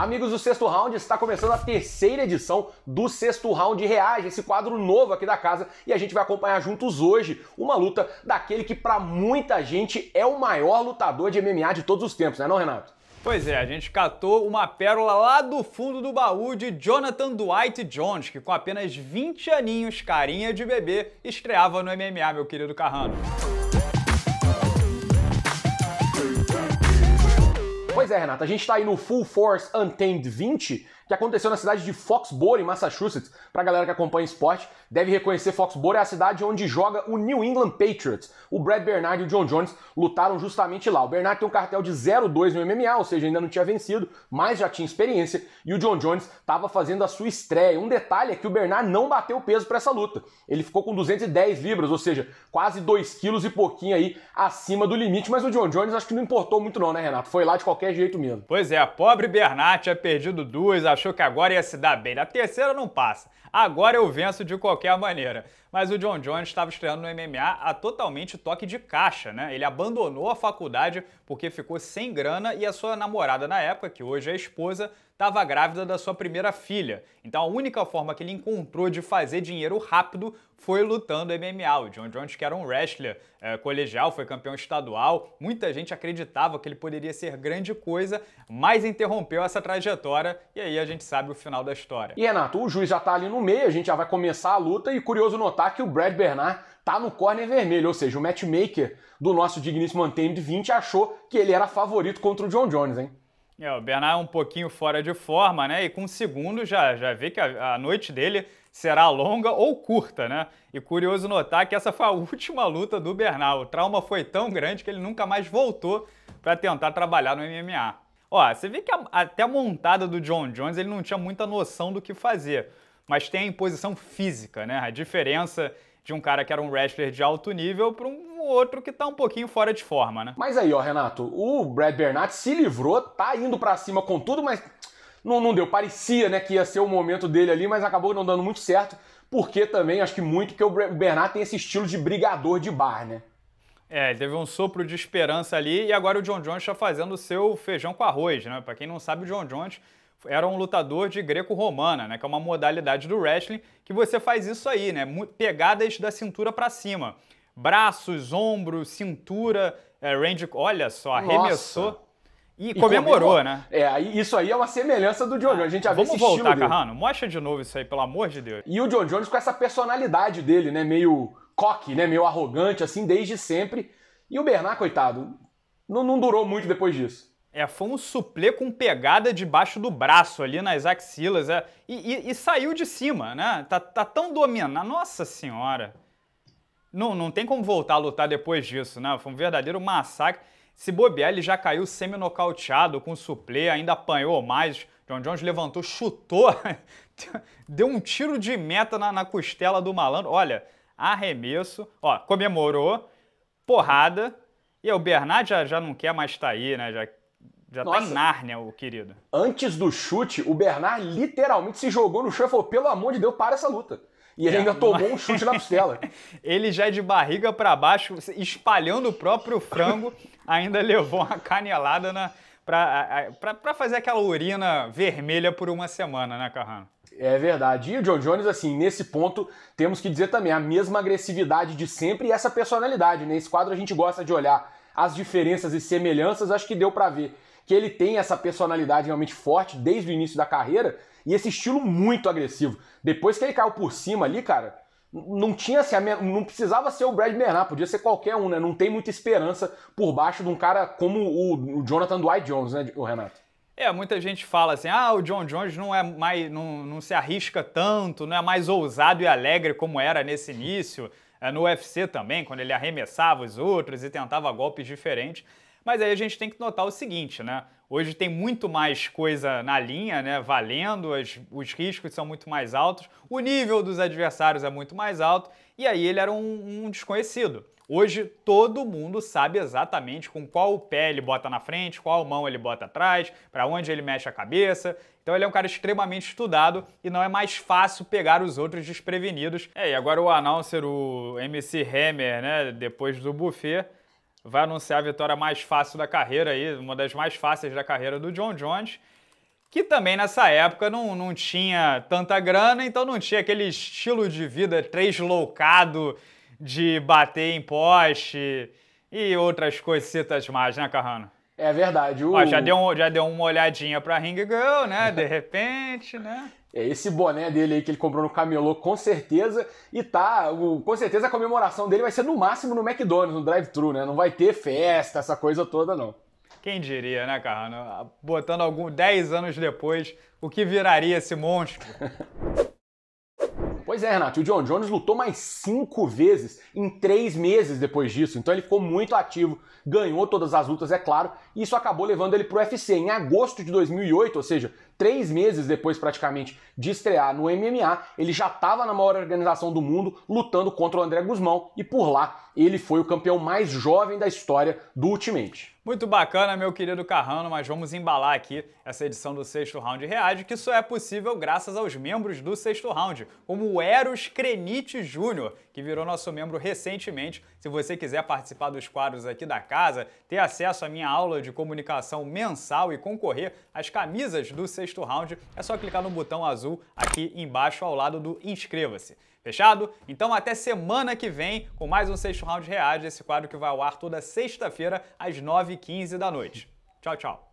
Amigos do Sexto Round, está começando a terceira edição do Sexto Round Reage, esse quadro novo aqui da casa, e a gente vai acompanhar juntos hoje uma luta daquele que pra muita gente é o maior lutador de MMA de todos os tempos, né não, Renato? Pois é, a gente catou uma pérola lá do fundo do baú de Jonathan Dwight Jones, que com apenas 20 aninhos, carinha de bebê, estreava no MMA, meu querido Carrano. Pois é, Renata, a gente tá aí no Full Force Untamed 20, que aconteceu na cidade de Foxborough, em Massachusetts. Pra galera que acompanha esporte, deve reconhecer Foxborough é a cidade onde joga o New England Patriots. O Brad Bernardt e o John Jones lutaram justamente lá. O Bernardt tem um cartel de 0-2 no MMA, ou seja, ainda não tinha vencido, mas já tinha experiência, e o John Jones estava fazendo a sua estreia. Um detalhe é que o Bernardt não bateu peso para essa luta. Ele ficou com 210 libras, ou seja, quase 2 quilos e pouquinho aí acima do limite, mas o John Jones acho que não importou muito não, né, Renato? Foi lá de qualquer jeito mesmo. Pois é, pobre Bernardt tinha perdido 2, achou que agora ia se dar bem. Na terceira não passa. Agora eu venço de qualquer maneira. Mas o John Jones estava estreando no MMA a totalmente toque de caixa, né? Ele abandonou a faculdade porque ficou sem grana e a sua namorada na época, que hoje é esposa, estava grávida da sua primeira filha. Então a única forma que ele encontrou de fazer dinheiro rápido foi lutando MMA. O John Jones, que era um wrestler colegial, foi campeão estadual, muita gente acreditava que ele poderia ser grande coisa, mas interrompeu essa trajetória e aí a gente sabe o final da história. E Renato, o juiz já tá ali no meio, a gente já vai começar a luta e curioso notar que o Brad Bernardt tá no corner vermelho, ou seja, o matchmaker do nosso digníssimo Untamed 20 achou que ele era favorito contra o John Jones, hein? É, o Bernardt é um pouquinho fora de forma, né? E com um segundo já vê que a noite dele será longa ou curta, né? E curioso notar que essa foi a última luta do Bernardt. O trauma foi tão grande que ele nunca mais voltou para tentar trabalhar no MMA. Ó, você vê que até a montada do John Jones ele não tinha muita noção do que fazer, mas tem a imposição física, né? A diferença de um cara que era um wrestler de alto nível para um outro que tá um pouquinho fora de forma, né? Mas aí, ó, Renato, o Brad Bernardt se livrou, tá indo pra cima com tudo, mas não deu. Parecia, né, que ia ser o momento dele ali, mas acabou não dando muito certo, porque também, acho que muito, que o Bernardt tem esse estilo de brigador de bar, né? É, teve um sopro de esperança ali, e agora o John Jones tá fazendo o seu feijão com arroz, né? Pra quem não sabe, o John Jones era um lutador de greco-romana, né, que é uma modalidade do wrestling, que você faz isso aí, né, pegadas da cintura pra cima. Braços, ombros, cintura, range, olha só, arremessou e comemorou, né? É, isso aí é uma semelhança do John Jones, a gente já viu esse estilo dele. Vamos voltar, Carrano, mostra de novo isso aí, pelo amor de Deus. E o John Jones com essa personalidade dele, né, meio cocky, né, meio arrogante, assim, desde sempre. E o Bernardt, coitado, não durou muito depois disso. É, foi um suplê com pegada debaixo do braço ali nas axilas, e saiu de cima, né? Tá tão dominado, nossa senhora. Não tem como voltar a lutar depois disso, né? Foi um verdadeiro massacre. Se bobear, ele já caiu semi-nocauteado com suplê, ainda apanhou mais. John Jones levantou, chutou, deu um tiro de meta na costela do malandro. Olha, arremesso, ó, comemorou, porrada. E o Bernardt já não quer mais estar aí, né? Já tá em Nárnia, o querido. Antes do chute, o Bernardt literalmente se jogou no chão e falou, pelo amor de Deus, para essa luta. E ele ainda tomou um chute na costela. Ele já de barriga para baixo, espalhando o próprio frango, ainda levou uma canelada pra fazer aquela urina vermelha por uma semana, né, Carrano? É verdade. E o John Jones, assim, nesse ponto, temos que dizer também, a mesma agressividade de sempre e essa personalidade, né? Esse quadro a gente gosta de olhar as diferenças e semelhanças, acho que deu pra ver que ele tem essa personalidade realmente forte desde o início da carreira e esse estilo muito agressivo. Depois que ele caiu por cima ali, cara, não precisava ser o Brad Bernardt, podia ser qualquer um, né? Não tem muita esperança por baixo de um cara como o Jonathan Dwight Jones, né, o Renato? É, muita gente fala assim, ah, o John Jones não se arrisca tanto, não é mais ousado e alegre como era nesse início, no UFC também, quando ele arremessava os outros e tentava golpes diferentes. Mas aí a gente tem que notar o seguinte, né? Hoje tem muito mais coisa na linha, né? Valendo, os riscos são muito mais altos, o nível dos adversários é muito mais alto, e aí ele era um desconhecido. Hoje todo mundo sabe exatamente com qual pé ele bota na frente, qual mão ele bota atrás, para onde ele mexe a cabeça. Então ele é um cara extremamente estudado e não é mais fácil pegar os outros desprevenidos. É, e agora o announcer, o MC Hammer, né? Depois do buffet, vai anunciar a vitória mais fácil da carreira aí, uma das mais fáceis da carreira do John Jones. que também nessa época não tinha tanta grana, então não tinha aquele estilo de vida tresloucado de bater em poste e outras coisitas mais, né, Carrano? É verdade. Ó, já deu uma olhadinha pra Ring Girl, né, de repente, né? É esse boné dele aí que ele comprou no camelô, com certeza, e tá, com certeza a comemoração dele vai ser no máximo no McDonald's, no drive-thru, né? Não vai ter festa, essa coisa toda, não. Quem diria, né, Carrano? Botando 10 anos depois, o que viraria esse monstro? Pois é, Renato, o John Jones lutou mais 5 vezes em 3 meses depois disso, então ele ficou muito ativo, ganhou todas as lutas, é claro, e isso acabou levando ele pro UFC em agosto de 2008, ou seja, 3 meses depois praticamente de estrear no MMA, ele já estava na maior organização do mundo lutando contra o André Guzmão e por lá ele foi o campeão mais jovem da história do Ultimate. Muito bacana, meu querido Carrano, mas vamos embalar aqui essa edição do Sexto Round Reage, que só é possível graças aos membros do Sexto Round, como o Eros Krenite Jr., que virou nosso membro recentemente. Se você quiser participar dos quadros aqui da casa, ter acesso à minha aula de comunicação mensal e concorrer às camisas do Sexto Round, é só clicar no botão azul aqui embaixo ao lado do inscreva-se. Fechado? Então até semana que vem com mais um Sexto Round Reage, esse quadro que vai ao ar toda sexta-feira às 9h15 da noite. Tchau, tchau.